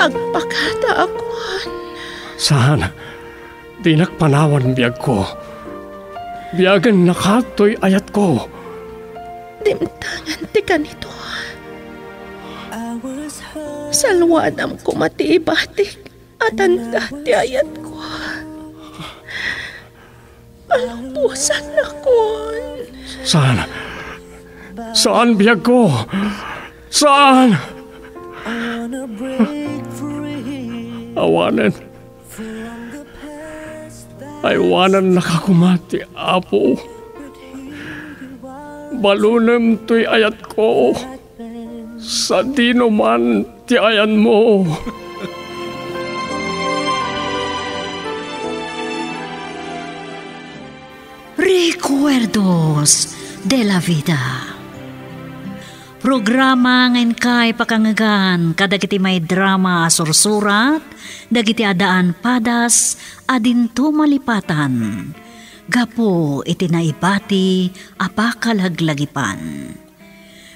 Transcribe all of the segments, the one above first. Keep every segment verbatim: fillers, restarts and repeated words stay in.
agpakataakuan. Saan? Di nakpanawan biyag ko. Biyagan nakatoy ayat ko. Dimtangan ti kanito. Salwanam ko matiibatik at anda ti ayat ko. Alampusan akon. Saan? Saan biyag ko? Saan? Awanan. Aywanan nakakumati, apo. Balunem to'y ayat ko. Sa dino man ti ayan mo. Recuerdos de la Vida. Programa ngayon kay pakangagan kadagiti may drama asursurat, dagiti adaan padas, adinto malipatan. Gapo itinaibati apakalaglagipan.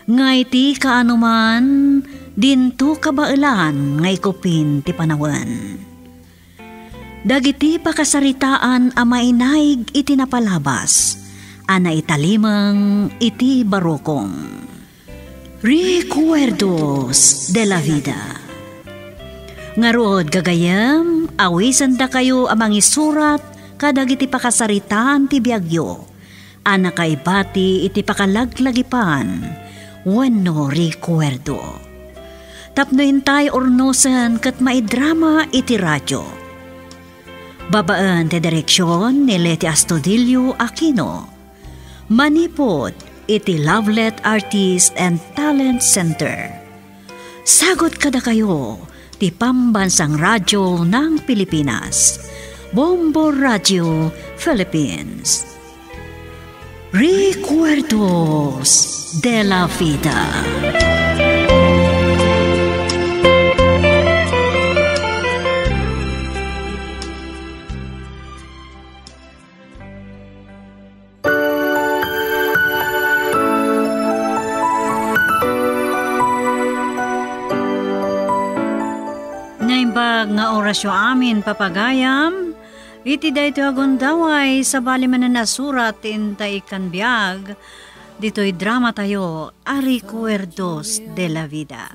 Ngayti kaanuman, dinto kabailan ngay kupin ti panawan. Dagiti pakasaritaan a mainaig itinapalabas, ana italimang iti barokong. Recuerdos de la Vida. Ngarood gagayam, awisan da kayo amang isurat kadag iti pakasaritaan ti biyagyo. Ana kay bati iti pakalaglagipan, wenno recuerdo. Tapnoin tayo ornosan kat maidrama iti radyo. Babaan ti direksyon ni Leti Astudillo Aquino. Manipod iti Lovelet Artists and Talents Center. Sagot kada kayo ti Pambansang Radyo ng Pilipinas, Bombo Radio Philippines. Recuerdos de la Vida. Nga orasyo amin papagayam iti dayto agundaway sa balimanan na surat intay kanbiag ditoy drama tayo a Recuerdos de la Vida.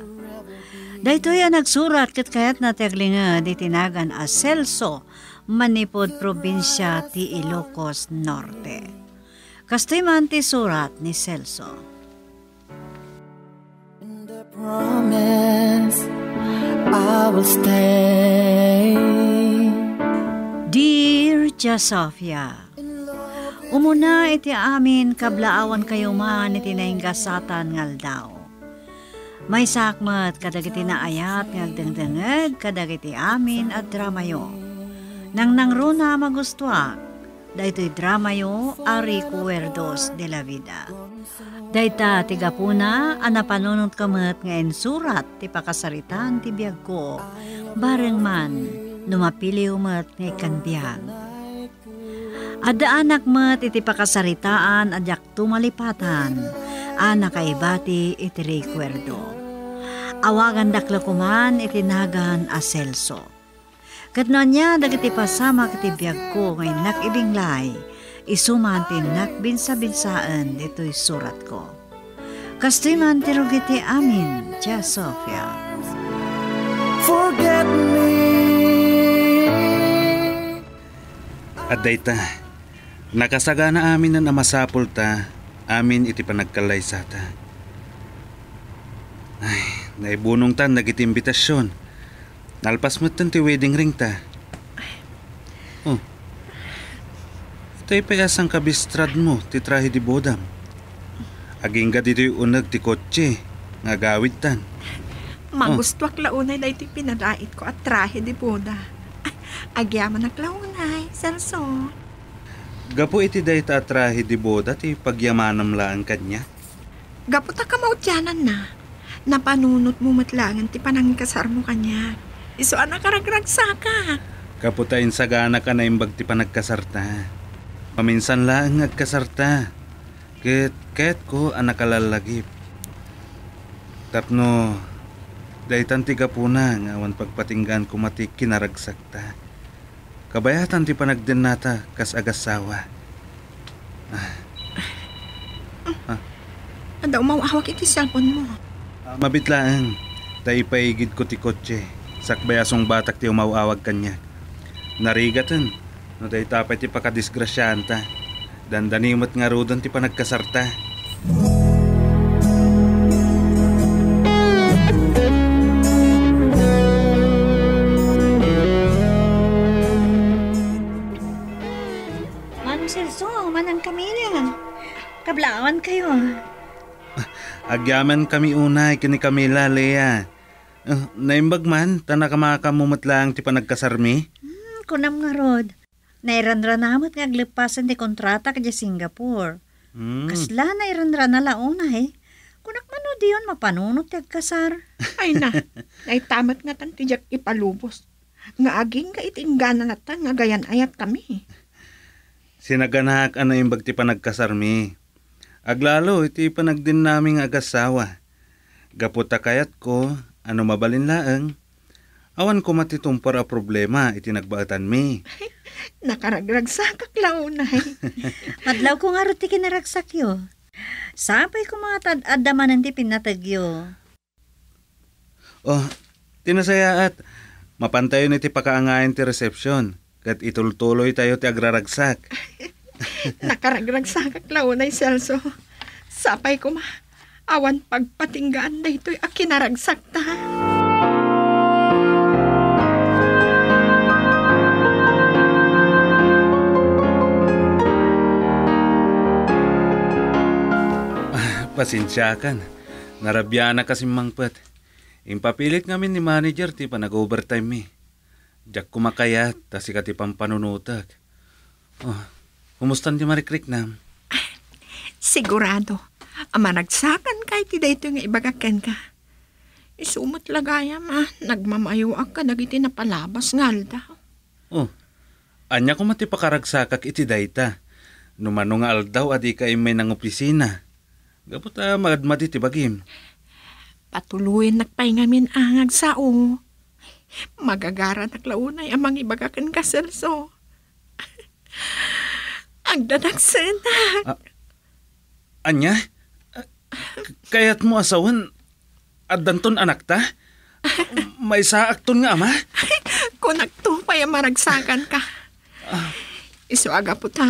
Daytoy ang nagsurat ket kayat na tiaglingad itinagan a Celso, manipod probinsya ti Ilocos Norte. Kastoy man ti surat ni Celso. And the promise I will stay. Dear Josafia, umuna iti amin kablaawan kayo man iti nainggasatan ngaldaw. May sakmat kadag iti naayat ngagdangdangag kadag iti amin at dramayo. Nang nangruna magustuak, daytoy dramayo a Recuerdos de la Vida. Dayta tigapuna ana panunot kamat ngayon surat ti pakasaritaan ti biyag ko bareng man numapili umat ngay kanbiyag. Ada anak mat iti pakasaritaan adyak tumalipatan anak ay bati iti recuerdo. Awagan daklakuman itinagan a Celso. Katnanya dagiti pasama kiti biyag ko ngayon nakibinglay isumantin nakbinsa-binsaan dito'y surat ko. Kastoy man tirugiti amin, Tia Sofia. Forget me. At dayta, nakasagana amin na namasapol ta, amin iti panagkalay sa ta. Ay, naibunong ta, nagiti imbitasyon. Nalpas mo ti wedding ring ta. Oh, tay payas ang kabistrad mo, titrahe di bodam. Aging ga dito'y unag ti kotse, nga gawid tan. Magustuak oh. Launay na iti pinarait ko at trahe di boda. Agyaman ak launay, Celso. Gapo iti day ta trahe di boda, ti pagyamanam laang kanya. Gapo ta kamautyanan na, napanunot mo matlangan ti panangkasar mo kanya. Iso anak karagragsaka. Gapo ta insagana ka na imbag ti panagkasarta. Paminsan lang nagkasarta. Ket ket ko anakalallagip. Tapno Daitan ti Gapuna nga awan pagpatinggan kumati kinaragsakta. Kabayatan ti panagden nata kas agasawa. Ah. Ah. Ah. Anda umawawak iti cellphone mo. Ah, mabitlaan. Daipaigid ko ti kotse. Sakbayasong batak ti umawawag kanya. Narigatan. No daitapay ti pakadisgrasyanta. Dandanimot nga rodon ti panagkasarta. Kablaan kayo. Agyaman kami una, kini Camila, Lea. Uh, naimbag man, tanakamakamamumat lang ti panagkasarmi? Hmm, kunam nga Rod. Nairanranamot nga aglipasan ti kontrata kaya Singapore. Hmm. Kasla nairanranalauna eh. Kunak mano diyon, mapanunot ti agkasar. Ay na, naitamat nga tan ti jak ipalubos. Nga aging ka itinggana na tan, nga gayan ayat kami. Sinaganak ano imbag ti panagkasarmi. Aglalo, iti panagdin naming agasawa. Gaputa kayat ko, ano mabalinlaang. Awan ko matitumpar a problema, iti nagbaatan mi. Nakaragragsak aklaunay. Madlaw ko nga ruti kinaragsak yo. Sapay ko mga tad-adaman nanti pinatagyo. Oh, tinasaya at mapantayo niti pakaangain ti reception. Kat itultuloy tayo ti agraragsak. Nakaragragsak aklaunay, Celso. Sapay ko ma, awan pagpatinggaan na ito'y akinaragsak ta. Ah, pasinsyakan. Narabyana kasi mangpat. Impapilit namin ni manager ti panag-overtime mi. Diyak kumakayat, tas ikatipang panunutag. Oh. Kumustan di marikrik nam? Ah, sigurado. Amaragsakan kay ti dayto nga ibagaken ka. Isumot lagaya ma. Nagmamayuak ka dagiti napalabas ngal daw. Oh. Anya ko matipakaragsakak iti dayta. Numano nga aldaw adi kay may nang opisina. Gaputa magadmati ti bagim. Patuluyan nagpaingamin angag sao. Magagara naklaunay amang ibagaken ka Celso. Ang dadagsenak. Ah, anya? Kaya't mo asawan, at danton anak ta? May saakton nga, ama? Kunakto pa'y maragsakan ka. Ah. Isuaga po ta,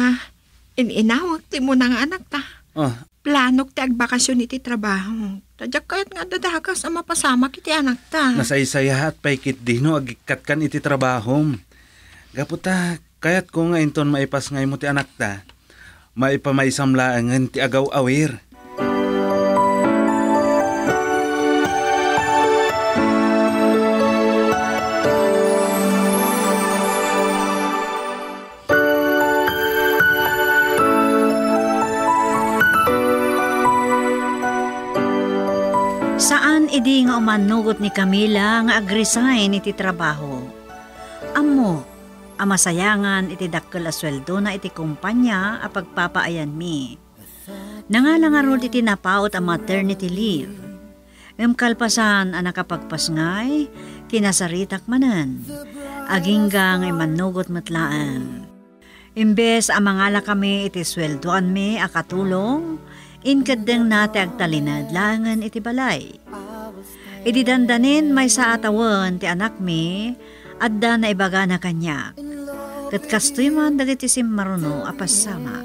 ininawag ti mo ng anak ta. Ah. Planok ti agbakasyon iti trabaho. Tadyak kaya't nga dadagas ang mapasamak iti anak ta. Nasaysaya at paikit din no, agikat kan iti trabaho. Gapo ta, kaya't ko nga inton maipas ngay mo ti anak ta, maipamaisamlaangan ti agaw awir. Saan idi nga umanugot ni Camila nga agresign iti trabaho? Amo, amasayangan iti dakkel a sweldo na iti kumpanya a pagpapaayan mi. Nangalangarod iti napaot a maternity leave. Ngem kalpasan a nakapagpasngay, kinasaritak manan. Aginggang ay manugot matlaan. Imbes amangala kami iti sweldoan mi a katulong, inkadeng nate agtalinad langan iti balay. Iti dandanin may sa atawan ti anak mi, adda na ibaga na kanya. Kat kastoy man dagiti simmaruno apasama.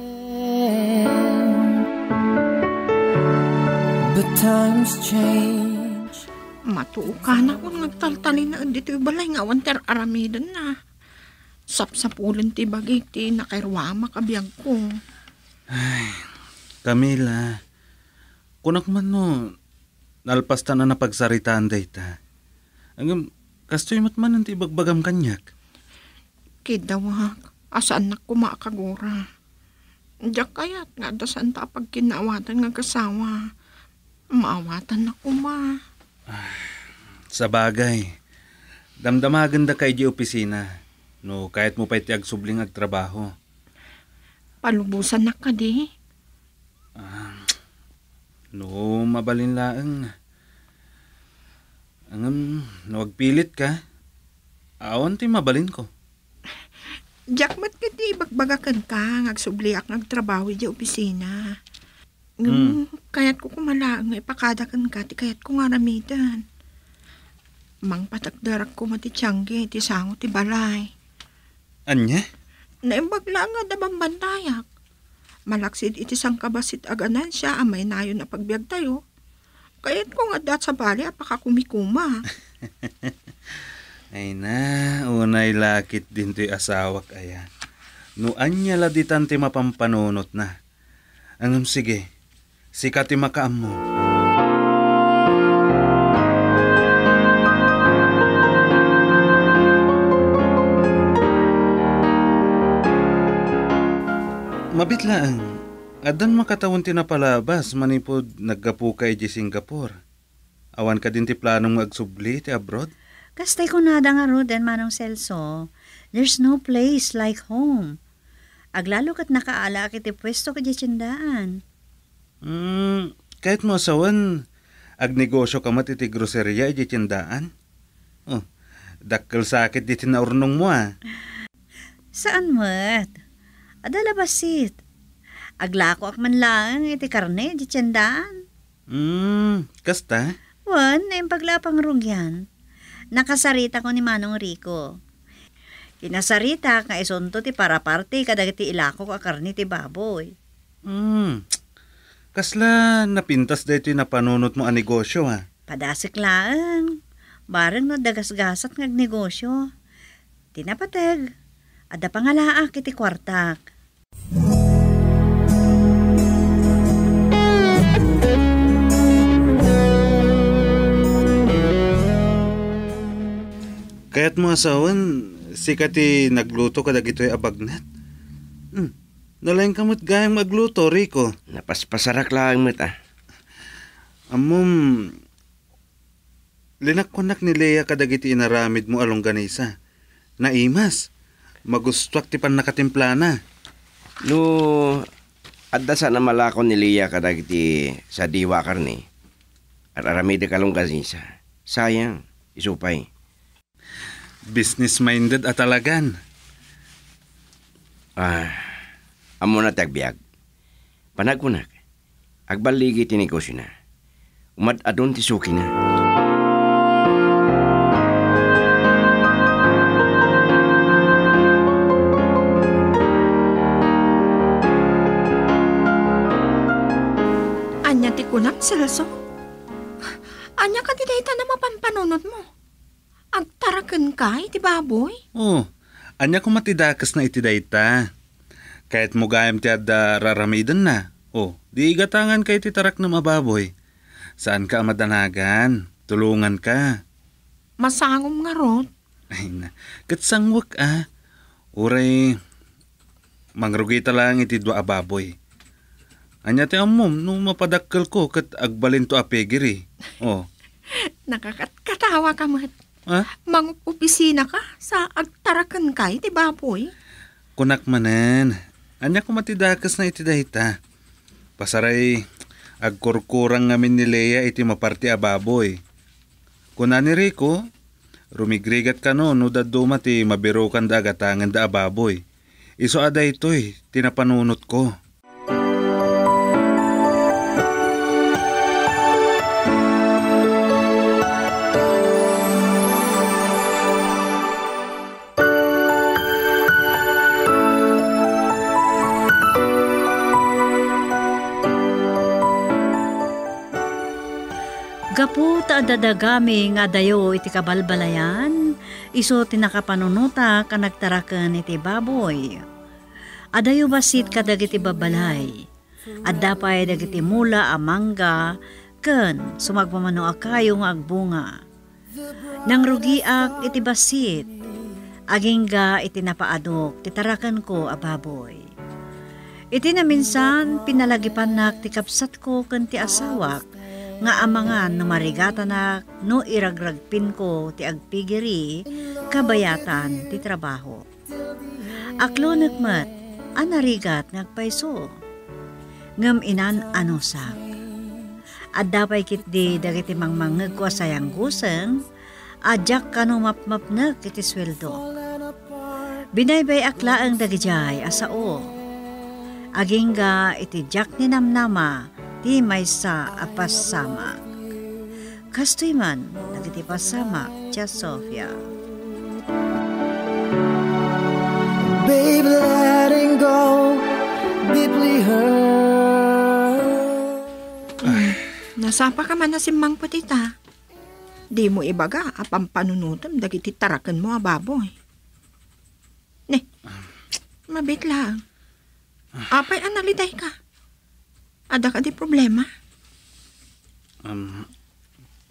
The times change. Matuuka na kung nagtaltali na dito balay nga wanter aramidan na. Sapsapulan ti bagay ti nakairwama kabiyag ko. Ay, Camila, kunak man no, nalpasta na napagsaritaan dayta. Ang kastoy mat man ang ti bagbagam kanyak. Kidawak, asaan na kumakagura. Diyak kayat nga dasan ta pag kinawatan ng kasawa. Maawatan na kuma. Ah, sa bagay, damdamagan da kay di opisina. No, kahit mo pa iti agsubling agtrabaho. Palubusan na ka di. Ah, no, mabalinlaang. Ang um, Nawag pilit ka. Aon ti mabalin ko. Diyak mat ka ti bagbagakan ka. Ngagsubliak nagtrabaho di opisina. Mm. Kayat ko kumalaang na ipakadakan ka ti kayat ko nga ramidan. Mang patagdarak ko mati tiyangge ti sango ti balay. Anya? Naimbagla nga damang bandayak. Malaksid iti sangkabasit aganan siya amay nayon na pagbiag tayo. Kayat ko nga dat sa bali apakakumikuma. Ay na, unay lakit din to'y asawak ayan. Nuan niya laditan ti mapampanunot na. Anong sige, sika ti makaam mo. Mabitlaan, adan makatawon ti napalabas manipod naggapu kay di Singapore. Awan ka din ti planong agsubli ti abroad? Kastay ko nada nga Roden, Manong Celso. There's no place like home. Aglalo kat nakaala kiti pwesto ka di tsindaan. Mm, kahit mo asawan, agnegosyo ka matiti groserya di tsindaan. Oh, dakkel sakit di tinaurnong mo ah. Saan mo't? Adala basit. Aglako akman lang iti karne di tsindaan. Mm, kasta? Wan, na yung paglapang rugyan. Nakasarita ko ni Manong Rico. Kinasarita ka isunto ti para party kadagiti ilako ka karni ti baboy. Mm. Kasla napintas dito yung napanunot mo ang negosyo ha? Padasik lang. Barang no dagasgasat ng negosyo. Tinapateg. Ada pangalaak iti kwartak. Kaya't mga asawan, sikati nagluto ka dagito'y abagnat. Hmm. Nalayang kamot gayang magluto, Rico. Napaspasarak lang met ah. Amom, linakwanak ni Lea kadagiti inaramid mo alongganisa. Naimas, magustwak ti pan nakatimplana. No, adasa na malako ni Lea kadagiti sa diwakar ni. Araramid ka alongganisa. Sayang, isupay. Business-minded at talagan. Ah, amo na tagbiag. Panagunak, agbaligi tinegosyo na. Umad adon tisuki na. Anya ti kunak, Celso? Anya ka ti dayta na mapampanunod mo? Agtarakan ka, iti baboy? Oo. Oh, anya ko matidakas na iti dayta. Kahit mo gayam ti ada raramidan na. Oh, di igatangan ka iti tarak na mababoy. Saan ka madanagan? Tulungan ka. Masangom nga, Rod. Ay na. Katsangwak ah. Uray, mangrugita lang iti dua ababoy. Anya ti amom, nung mapadakkal ko kat agbalin to apegiri. Oh. Nakakatawa ka, mat. Huh? Mangupisina ka sa agtarakan ka, iti baboy. Kunak manan, anya ko matidakas na iti dayta. Pasaray, agkurkurang ngamin ni Lea iti maparti a baboy. Kuna ni Rico, rumigrigat ka no, no daduma ti mabiro kan da agatangan da a baboy. Iso ada ito'y tinapanunot ko. Gaputa dadagami nga dayo iti kabalbalayan, iso tinakapanunuta ka nagtarakan iti baboy. Adayo basit ka dagiti babalay, at dapay dagiti mula amangga, ken sumagpamanoa kayo nga agbunga. Nang rugiak iti basit, agingga iti napaadok, titarakan ko a baboy. Iti na minsan pinalagipan na ti kapsat ko ken ti asawak, nga amangan no marigatanak no iragragpin ko ti agpigiri kabayatan ti trabaho. Aklo nagmat anarigat nagpaiso ngam inan anosak. At dapay kitdi dagiti mangmangeg ko sayang guseng Ajak kanu mapmap na kiti sweldo. Binaybay akla ang dagijay asao. Aging ga iti jak ni namnama ti maysa apasama. Kastoy man dagiti pasama ti Sofia. Baby, letting go deeply hurt. Mm, nasapa ka man na si Mang Putita. Di mo ibaga apang panunutom dagiti tarakan mo ababoy. Ne, mabit lang. Apay analiday ka. Ada ka di problema? Um,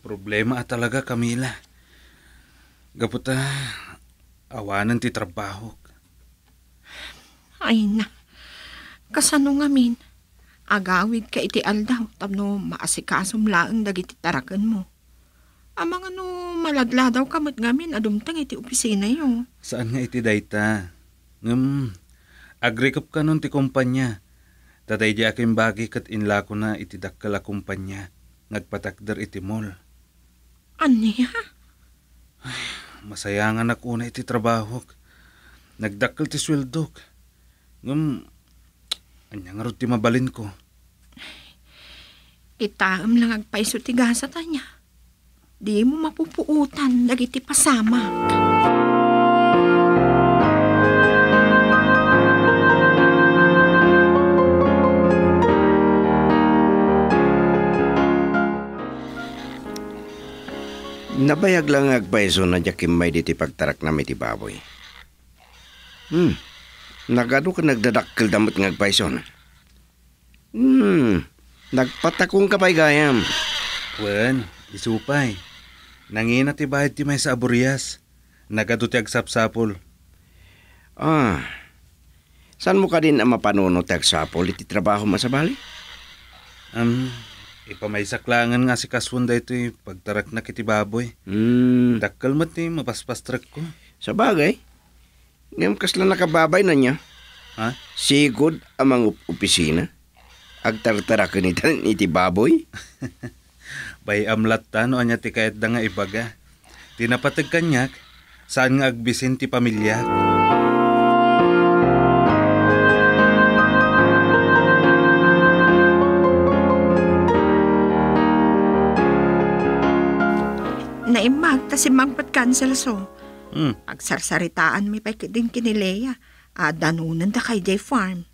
problema talaga, Camila. Gaputa, awanan ti trabaho. Ay na, kasano ngamin? Agawid ka iti aldaw tapno maasikasong laang dagiti tarakan mo. Amang ano, malagla daw kamot ngamin adumtang iti opisina yo. Saan nga iti dayta? Ngam, agrikap ka nun ti kumpanya. Tatay di aking bagi kat inlako na iti dakkala kumpanya. Nagpatakder iti mall. Aniya? Masayangan ako na iti trabahok. Nagdakkal ti sweldok. Ngam, anya nga rin ti mabalin ko. Itaam lang agpaiso ti gasa tanya. Di mo mapupuutan dagiti pasamak. Nabayag lang agpaiso na jakim may diti pagtarak namin ti baboy. Hmm. Nagano ka nagdadakkel damot ng agpayson? Hmm, nagpatakong ka pa'y gayam. Wen, isupay. Nangina ti bahid ti may sa aburyas. Nagado ti agsapsapol. Ah, saan mo ka din ang mapanuno ti agsapol iti trabaho masabali? Um, ipamaysaklaangan nga si Kaswanda ito yung pagtarak na kitibaboy. Hmm. Dakkel mat ni mapaspastrak ko. Sa bagay. Ngayon kasla nakababay na niya. Ha? Sigod amang opisina. Agtartarakan ito iti baboy. Bay amlat tano anya ti kayat da nga ibaga. Tinapatag kanyak, saan nga agbisin ti pamilya. Naimag ta si Mang Patkansel so. Hmm. Agsarsaritaan may pa'y din kinilea. Ah, danunan da kay Jay Farm.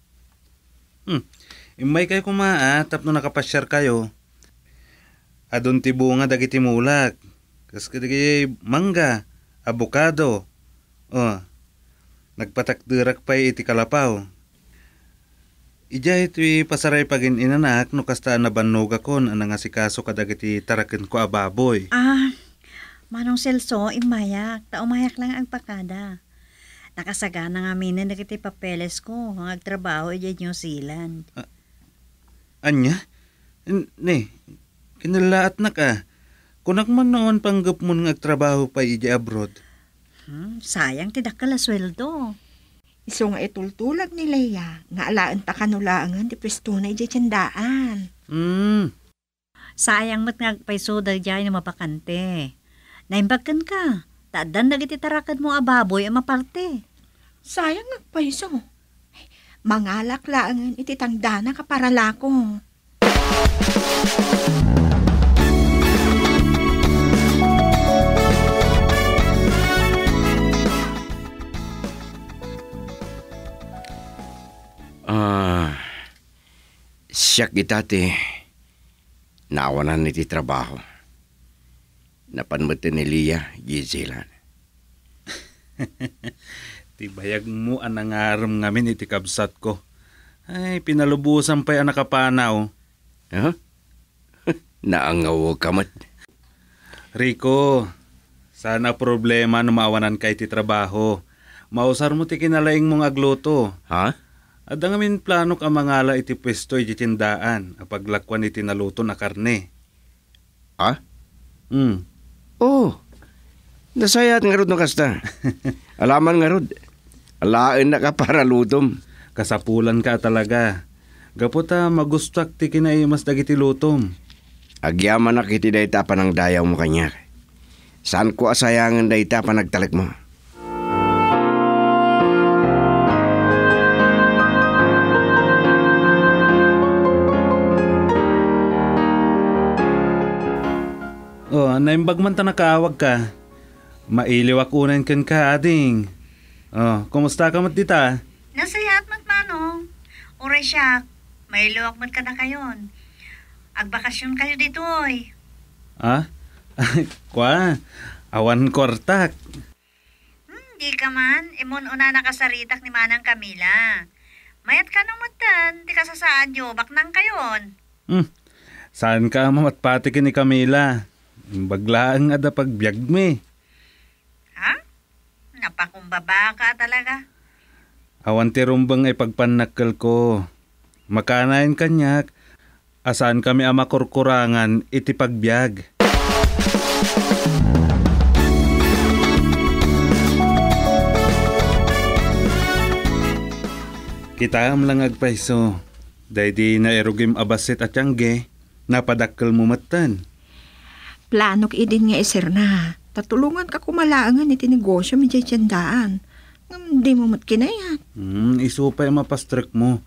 Hmm. Imay kayo kumaa, tapno nakapasyar kayo. Adon ti bunga dagiti mulak. Kas kaya mangga, abukado. Oh. Nagpatakdurak pa'y iti kalapaw. Ija ito'y pasaray pagin inanak no kastaan na banuga kon anang asikaso kadagiti tarakin ko ababoy. Ah, Manong Celso, imayak. Taumayak lang ang pakada. Nakasaga na nga minan na kiti papeles ko. Ang agtrabaho ay New Zealand. Uh, anya? N ne, kinalaat na ka. Kunak man noon panggap mo ng agtrabaho pa ija abroad. Hmm, sayang, tidak ka lasweldo. Iso nga itultulag ni Leia. Nga alaan ta kanulaangan di presto na ija tiyandaan. Hmm. Sayang mat nga agpaiso da dyan na mapakante. Naimbagkan ka. Taadan dagiti tarakan mo ababoy ang maparte. Sayang nagpaiso. Mangalak laangan ititangdana ka para lako. Ah, uh, siyak itate. Nawanan iti trabaho. Napanmata ni Leah, Giselan. Tibayag mo ang nangaram ngamin iti kabsat ko. Ay, pinalubusan pa'y ang nakapanaw. Huh? Naangaw kamat. Rico, sana problema numawanan ka iti trabaho. Mausar mo ti kinalaing mong agluto. Ha? Huh? At ang amin planok ang mangala iti pwesto iti tindaan apaglakwan iti naluto na karne. Ha? Huh? Hmm. Oh, nasayat nga rod no kasta. Alaman nga rod. Alain na ka para lutom. Kasapulan ka talaga. Gaputa magustak ti kinaimas dagiti lutom. Agyaman na kiti day tapan ang dayaw mo kanya. Saan ko asayangan da ita panagtalik mo? Oh, naimbag man ta nakaawag ka. Mailiwakunan kan ka, ading. Oh, kumusta ka mat dita? Nasaya at magmanong. Ure siya, mailiwak man ka na kayon. Agbakasyon kayo dito, oy. Ah? Kwa, awan kortak. Hmm, di ka man. Imun una nakasaritak ni Manang Camila. Mayat ka numutan, di ka sasaan yo, bak nang kayon. Hmm, saan ka mamatpatikin ni Camila? Baglaang ada pagbiag me. Ha? Napakumbaba ka talaga. Awan ti rumbang ay pagpanakal ko. Makanain kanyak. Asan kami ama kurkurangan iti pagbiag. Kita am lang agpaiso, dahi di na erugim abasit at yangge, napadakkel mumatan. Planok idin nga iser na, tatulungan ka kumalaangan iti negosyo medya tiyandaan. Hindi mo matkinayat. Hmm, isupay mapastrek mo.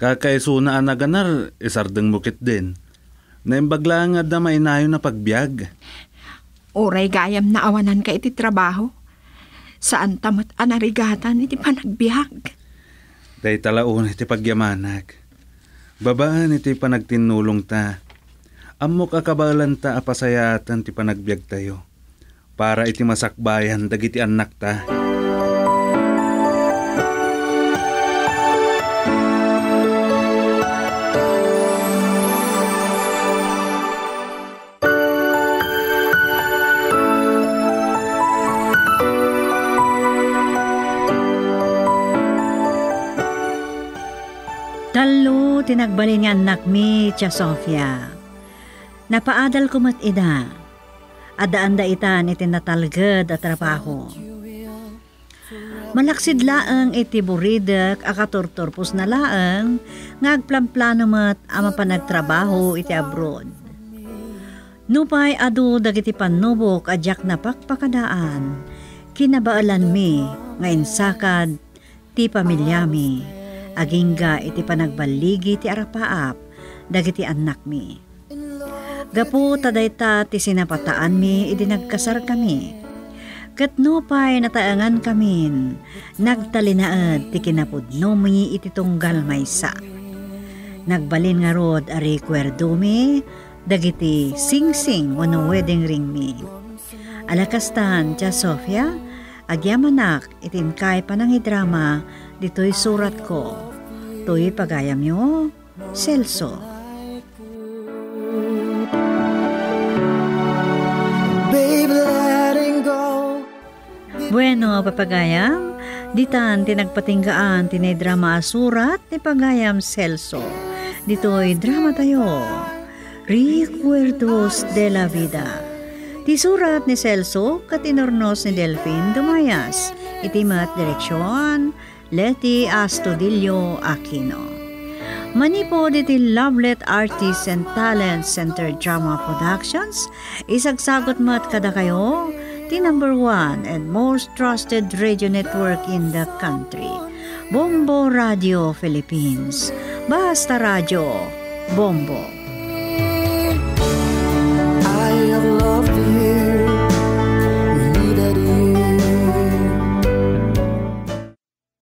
Kakaiso na anaganar, isardeng bukit din. Naimbagla nga da mainayo na pagbiag. Oray gayam na awanan ka iti trabaho. Saan tamat anarigatan iti panagbiag. Dahil talaon iti pagyamanag. Babaan iti panagtinulong ta. Amok akabalan ta apasayatan ti panagbiag tayo. Para iti masakbayan dagiti anak ta. Talo, tinagbalin nga anak mi, Tia Sofia. Napaadal kumat ida. Adaanda itan iti natalgad at trabaho. Malaksid laang iti buridak akaturturpos na laang ngagplamplano mat ama panagtrabaho iti abroad. Nupay adu dagiti panubok adyak na pakpakadaan. Kinabaalan mi, ngayon sakad, ti pamilya mi. Agingga iti panagbaligi ti arapaap dagiti anak mi. Gapu tadayta ti sinapataan mi idi nagkasar kami. Katnupay nataangan kamin nagtalinaad ti kinapudno mi iti tunggal maysa. Nagbalin nga rod a recuerdo mi dagiti singsing wano wedding ring mi. Alakastan Tia Sofia agyamanak itinkay panangidrama dito'y surat ko. To'y pagayam nyo, Celso. Bueno, papagayam. Ditan tinagpatinggaan tinidrama surat ni pagayam Celso. Dito'y drama tayo. Recuerdos de la Vida. Ti surat ni Celso katinornos ni Delphine Dumayas. Itimat direksyon Leti Astudillo Aquino. Manipod iti Lovelet Artists and Talents Center Drama Productions. Isagsagot mat kada kayo ti number one and most trusted radio network in the country. Bombo Radio Philippines. Basta Radio Bombo.